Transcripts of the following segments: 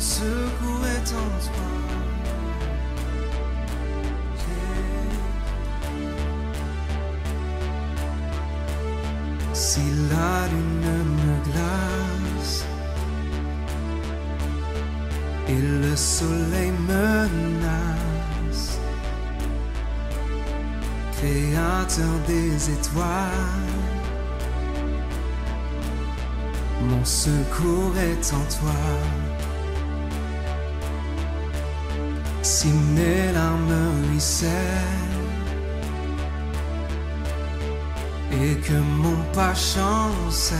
secouait en toi. Yeah. Si la lune me glace et le soleil menace, créateur des étoiles, mon secours est en toi. Si mes larmes ruissellent et que mon pas chancelle,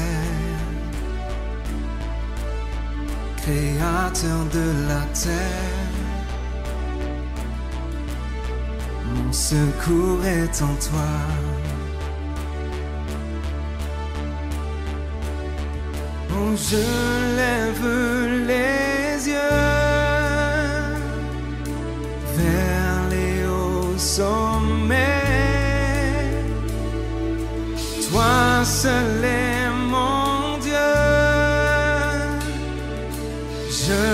créateur de la terre, mon secours est en toi. Je lève les yeux vers les hauts sommets. Toi seul es mon Dieu, je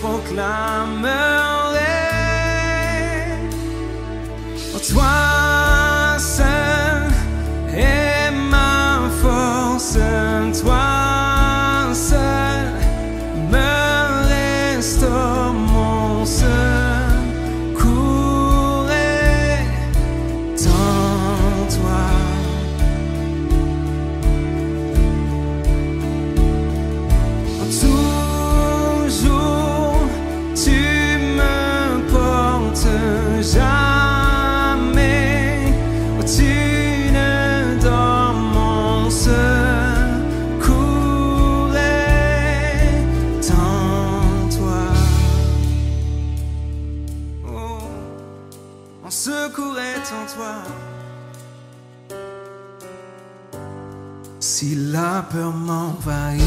proclamerai. Oh, toi seul es ma force, toi. Secours est en toi. Si la peur m'envahit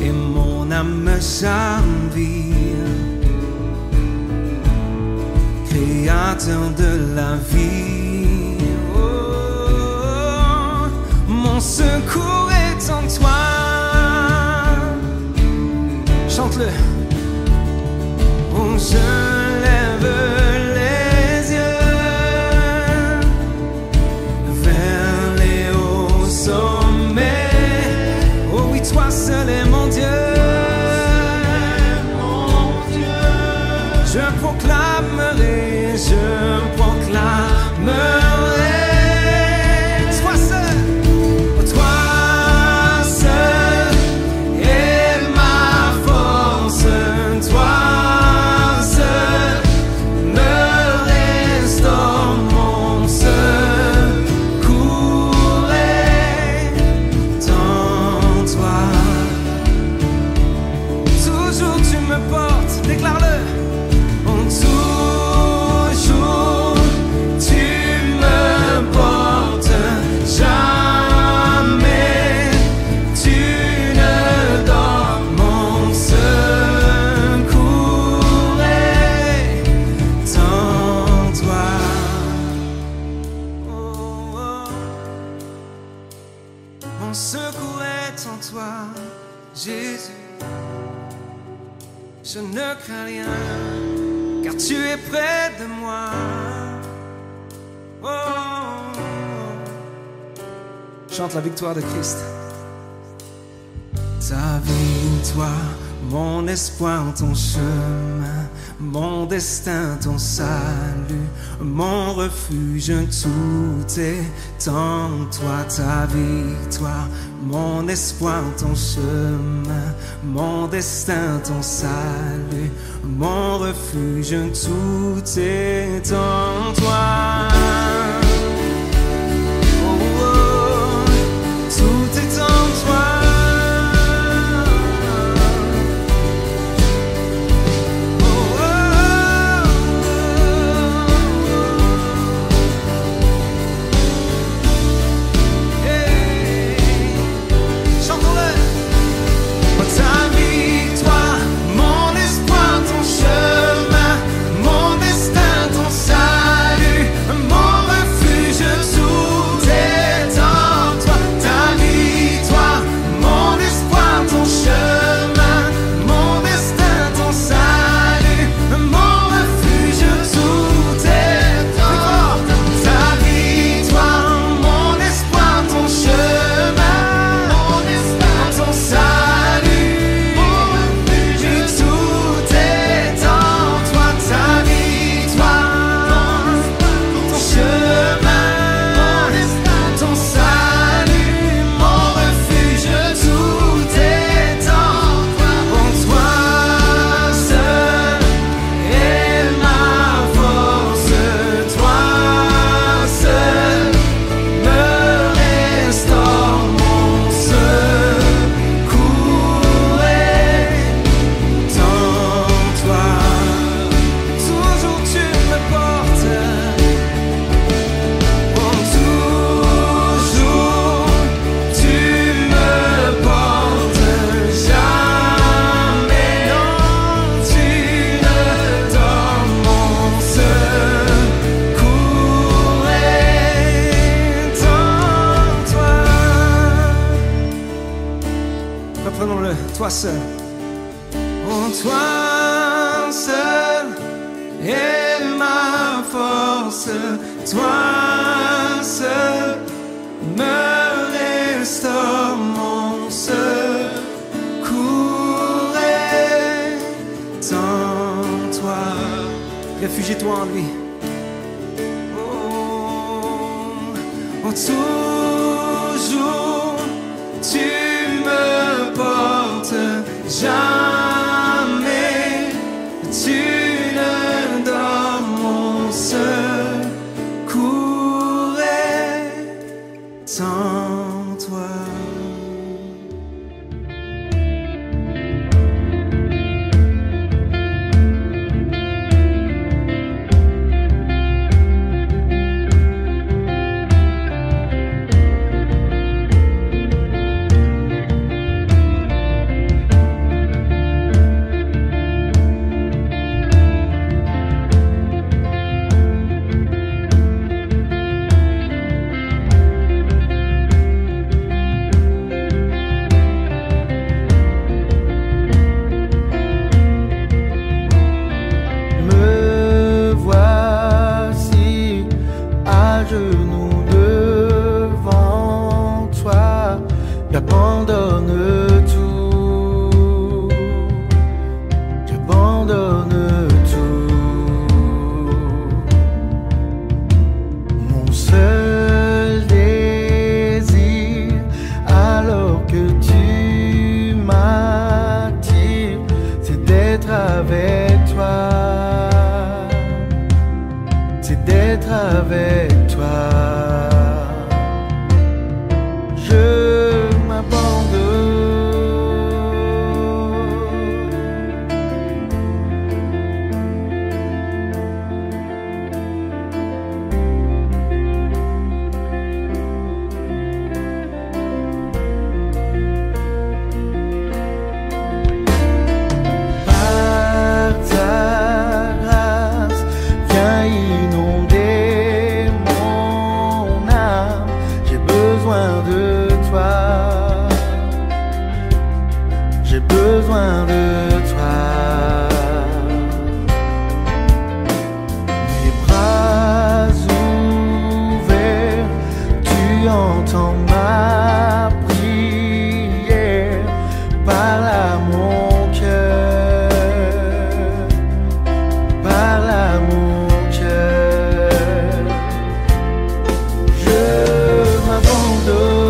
et mon âme me chavire, créateur de la vie, oh, mon secours est en toi. Chante-le. Je lève les yeux vers les hauts sommets. Oh oui, toi seul est mon Dieu. Je proclamerai, je proclamerai. Mon secours est en toi, Jésus. Je ne crains rien, car tu es près de moi. Oh. Chante la victoire de Christ. Ta victoire, mon espoir, ton chemin, mon destin, ton salut, mon refuge, tout est en toi. Ta victoire, mon espoir, ton chemin, mon destin, ton salut, mon refuge, tout est en toi. Moment. prenons-le, toi seul. En toi seul est ma force, toi seul me restaure mon secours est en toi. Réfugie-toi en lui. Oh, toujours tu me portes, jamais tu ne dors, mon secours est en toi. J'abandonne tout. Mon seul désir, alors que tu m'attires, c'est d'être avec toi, c'est d'être avec toi. J'ai besoin de toi. Mes bras ouverts, tu entends ma prière, parle à mon cœur, parle à mon cœur. Je m'abandonne.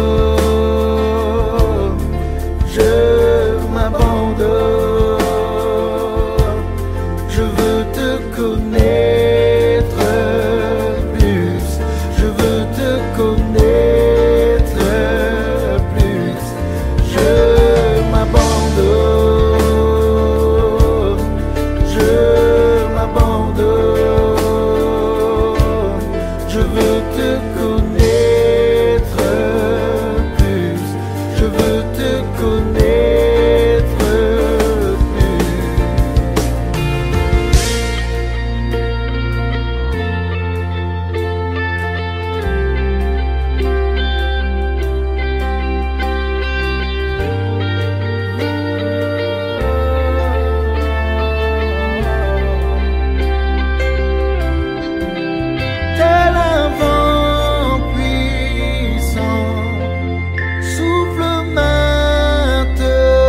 Souffle maintenant.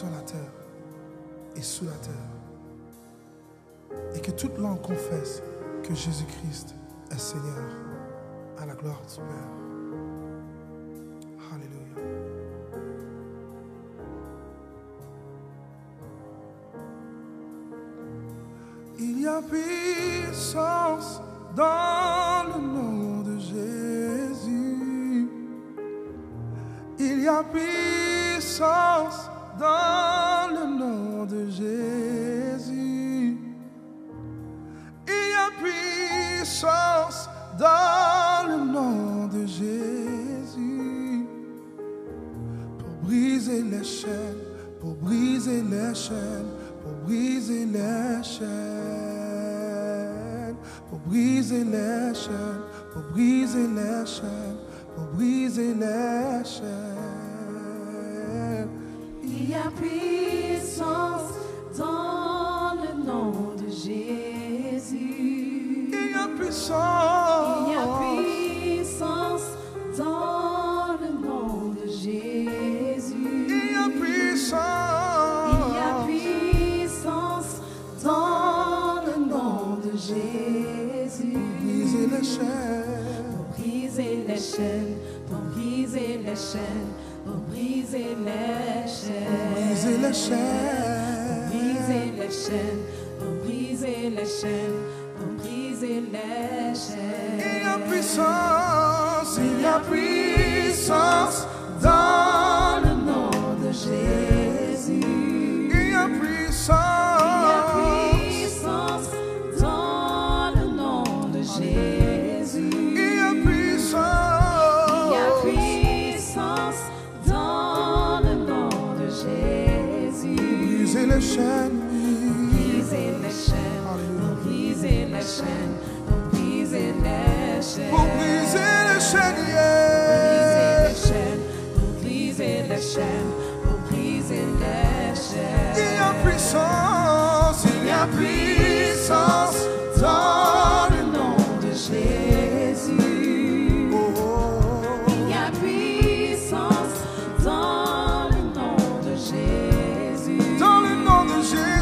sur la terre et sous la terre. Et que toute langue confesse que Jésus-Christ est Seigneur, à la gloire du Père. Alléluia. Il y a puissance dans le nom de Jésus. Il y a puissance dans le nom de Jésus. Il y a puissance dans le nom de Jésus. Pour briser les chaînes, pour briser les chaînes, pour briser les chaînes, pour briser les chaînes, pour briser les chaînes, pour briser les chaînes. Il y a puissance dans le nom de Jésus. Il y a puissance. Il y a puissance dans le nom de Jésus. Il y a puissance. Jésus, brisez les chaînes, pour briser les chaînes, pour briser les chaînes, pour briser les chaînes, pour briser les chaînes, pour briser les chaînes, pour briser les chaînes. Il y a puissance dans le nom de Jésus. Il y a puissance. Il y a puissance, il y a puissance dans le nom de Jésus. Il y a puissance dans le nom de Jésus. Dans le nom de Jésus.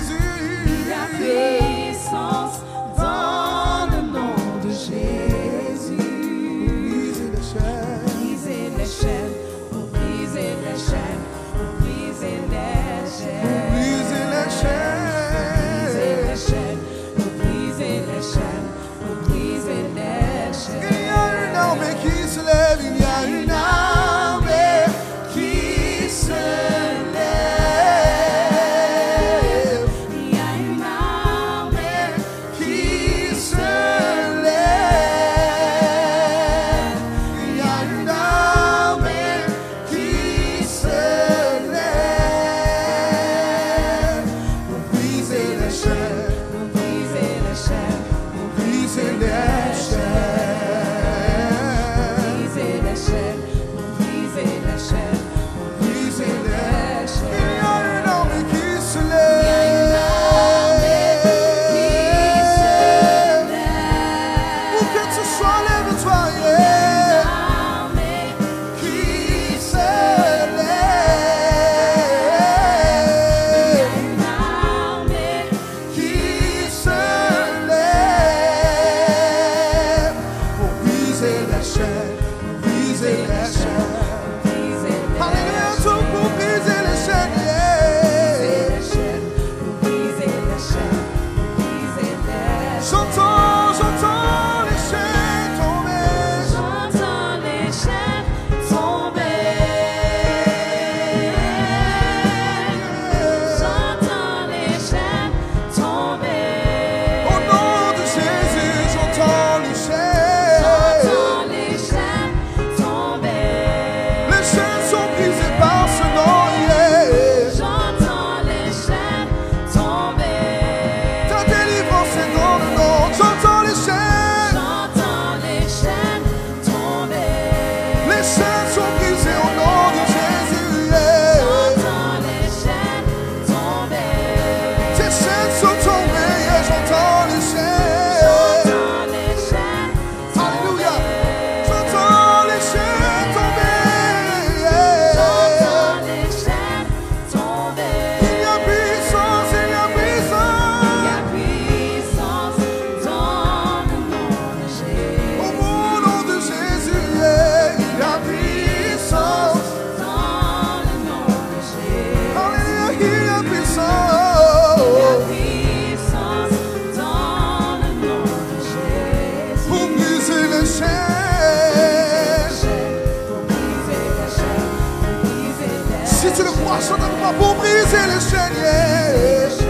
Jésus sur le poisson de moi pour briser les chaînes.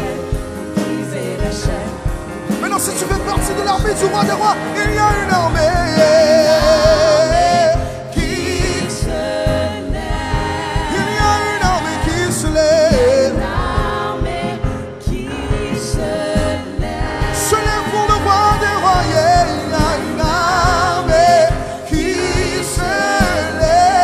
Maintenant, si tu fais partie de l'armée du roi des rois, il y a une armée qui se lève. Il y a une armée qui se lève. Se lève pour le roi des rois, yeah. Il y a une armée qui se lève.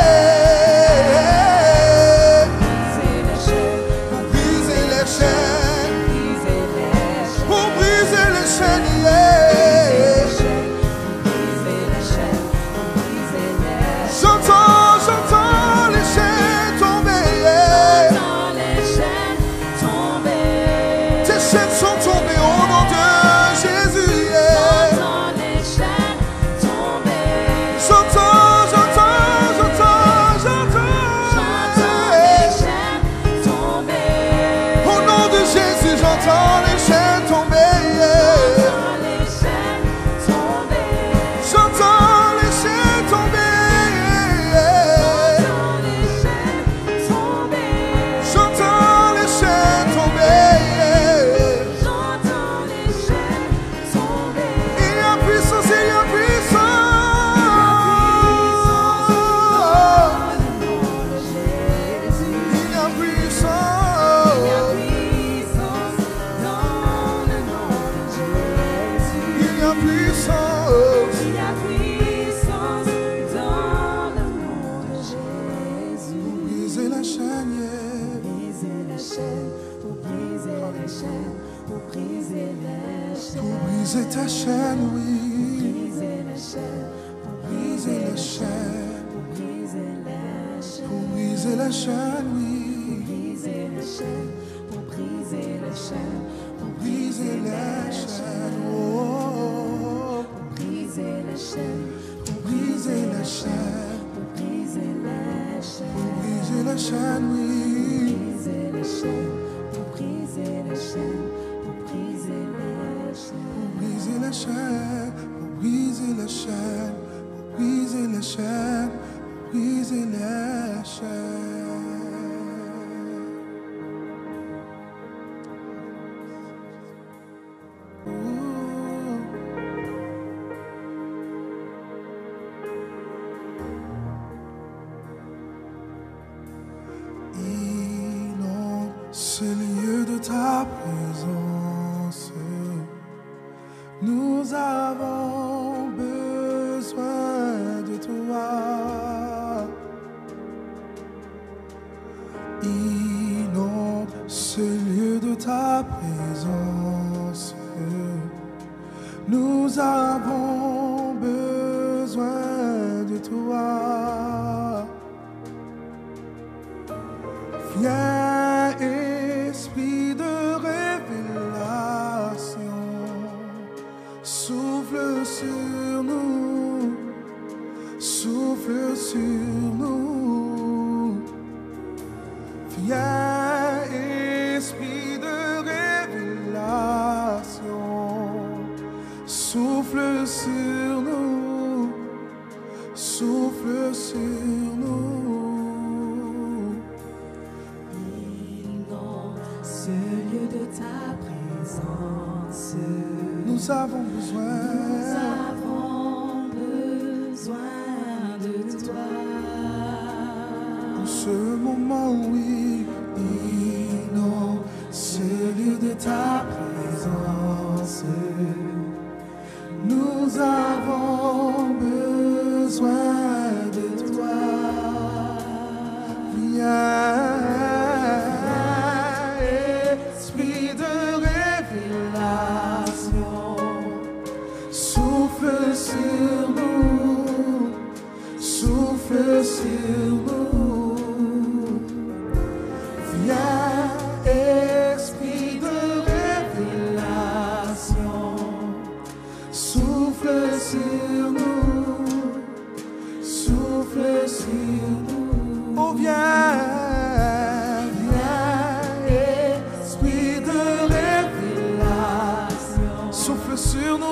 Souffle sur nous,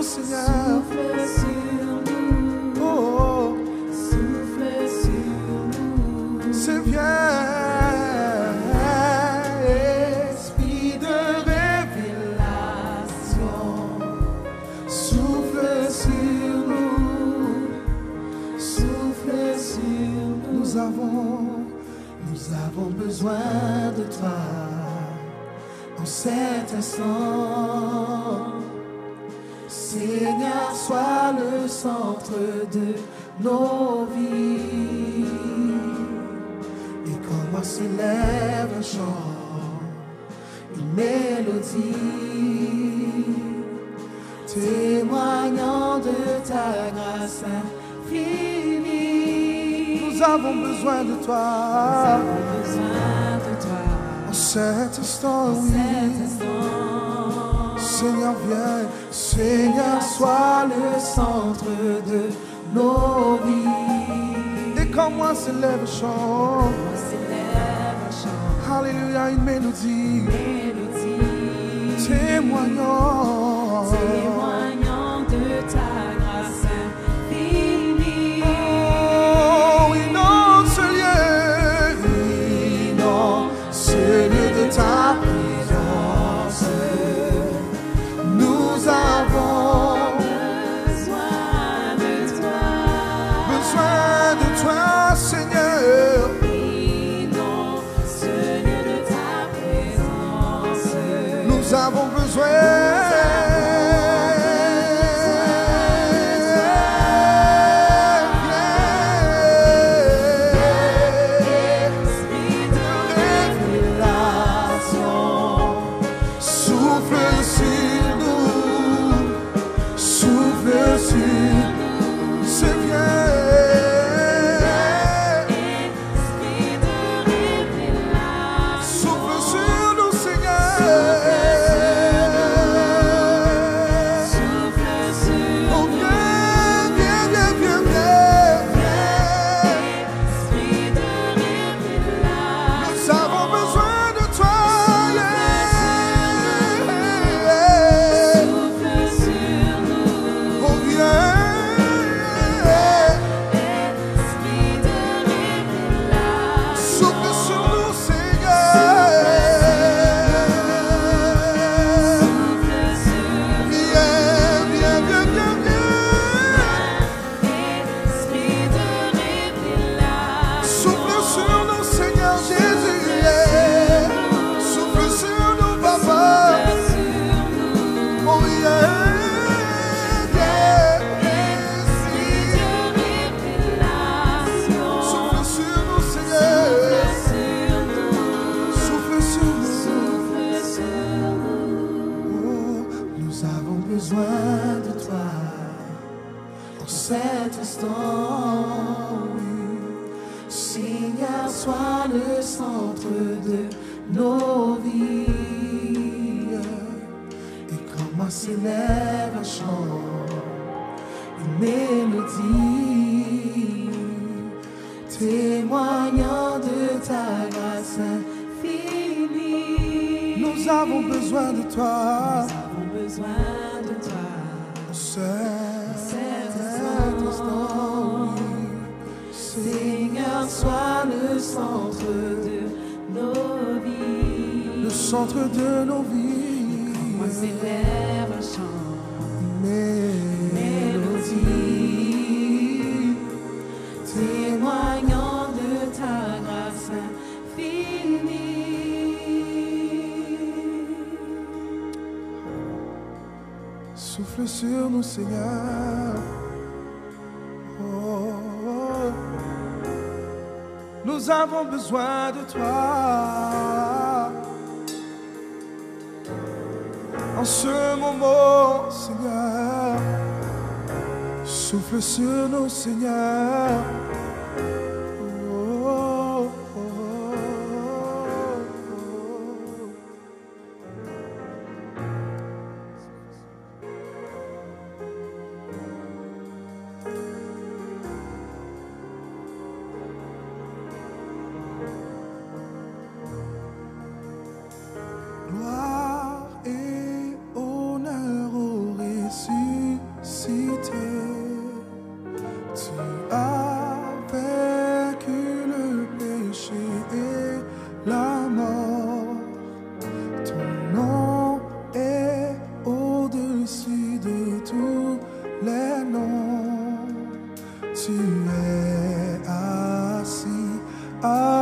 Seigneur. Nous avons besoin de toi en cet instant. Seigneur, sois le centre de nos vies. Et comment s'élève un chant, une mélodie, témoignant de ta grâce infinie. Nous avons besoin de toi. Nous avons besoin de toi. En cet instant, oui. Seigneur, viens. Seigneur, sois le centre de nos vies. Et quand moi s'élève chant, alléluia, une mélodie, témoignant de ta grâce infinie. Oh, inonde ce lieu, inonde ce lieu de ta présence. Nous avons besoin de toi, Seigneur. Inonde ce lieu de ta présence. Nous avons besoin. Souffle sur nous, Seigneur. Oh, oh. Nous avons besoin de toi. En ce moment, Seigneur, souffle sur nous, Seigneur. Tu as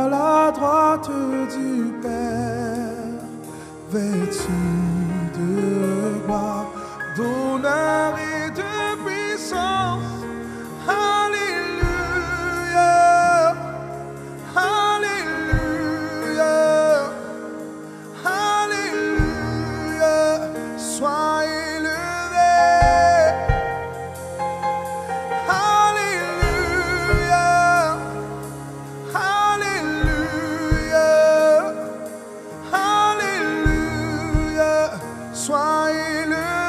à la droite du Père, vêtu de gloire, d'honneur et de puissance. Alléluia, Alléluia, Alléluia, sois élevé. Alléluia, Alléluia, Alléluia, sois élevé.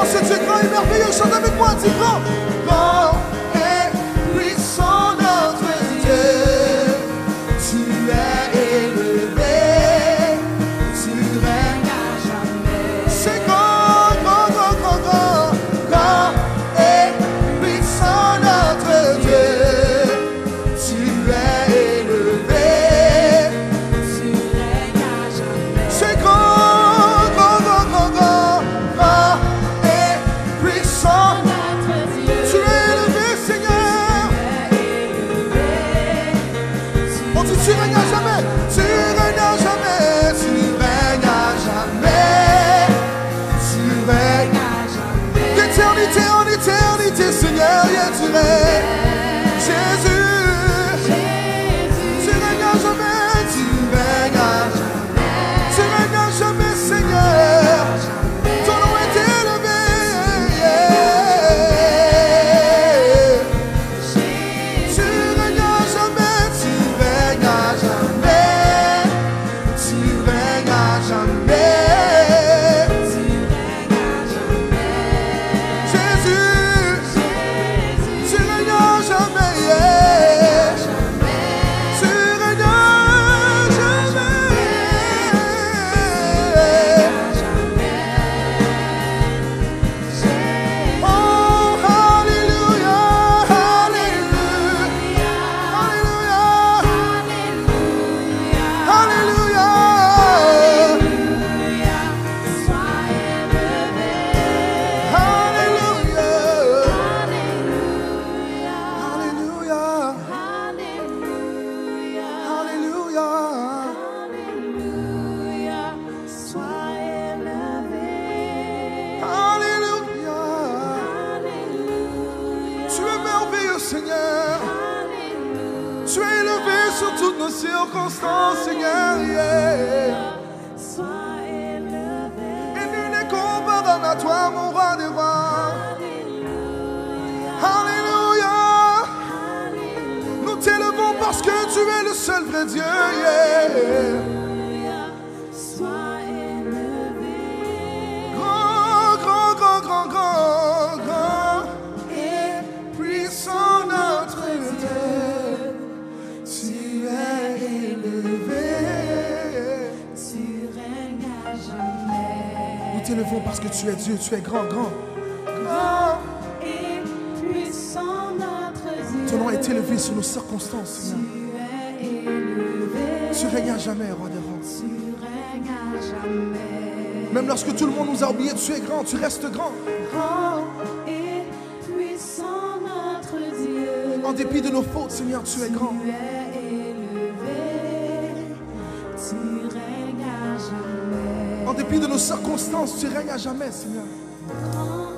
Oh, c'est Dieu grand et merveilleux, chante avec moi, dis grand. Grand et puissant notre Dieu, tu es élevé, tu règnes à jamais. C'est grand, grand, grand, grand, grand, grand et puissant notre Dieu, tu es élevé, tu règnes à jamais. C'est grand. Tu règnes à jamais, tu règnes à jamais, tu règnes à jamais, tu règnes à jamais. D'éternité en éternité, Seigneur, yeah, tu règnes. Jésus, tu règnes à jamais, tu règnes à jamais, tu règnes à jamais, Seigneur. Ton nom est élevé. Tu règnes à jamais, tu règnes à jamais, tu règnes à jamais, tu règnes à jamais. Jésus, tu règnes à jamais, yeah. Tu règnes à jamais. Oh, hallelujah, hallelujah, hallelujah. Hallelujah, hallelujah, hallelujah, hallelujah. Alléluia. Tu es merveilleux, Seigneur. Tu es élevé sur toutes nos circonstances, Seigneur. Yeah. Et nul n'est comparable à toi, mon roi des rois. Alléluia. Nous t'élevons parce que tu es le seul vrai Dieu. Yeah. Grand, grand, grand, grand, grand, grand et puissant notre Dieu, tu es élevé. Nous t'élevons parce que tu es Dieu, tu es grand, grand. Grand et puissant notre Dieu, Ton nom est élevé sur nos circonstances, Seigneur. tu es élevé, Tu règnes à jamais, roi des rois. tu règnes à jamais. Même lorsque tout le monde nous a oubliés, tu es grand, tu restes grand. Grand et puissant notre Dieu, En dépit de nos fautes, Seigneur, tu es grand. tu es élevé, tu règnes à jamais. En dépit de nos circonstances, tu règnes à jamais, Seigneur. Grand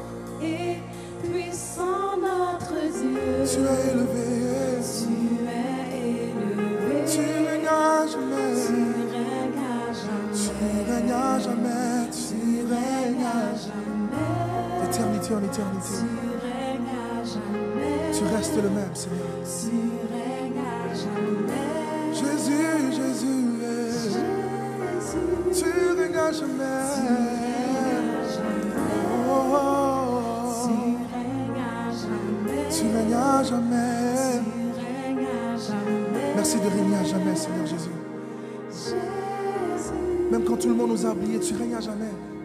et puissant notre Dieu, Tu es élevé, tu es élevé, tu règnes à jamais, tu règnes à tu jamais, règnes à jamais, tu règnes à jamais, d'éternité en éternité. tu règnes à jamais, Tu restes le même, Seigneur. tu règnes à jamais, Jésus, Jésus, Jésus, tu règnes à jamais. Oh, Tu règnes à jamais, tu règnes à jamais. Tu règnes à jamais, Merci de régner à jamais, Seigneur Jésus. Jésus. Même quand tout le monde nous a oubliés, tu règnes à jamais.